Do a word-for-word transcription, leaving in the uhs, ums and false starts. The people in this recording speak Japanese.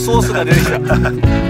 ソースが出てきた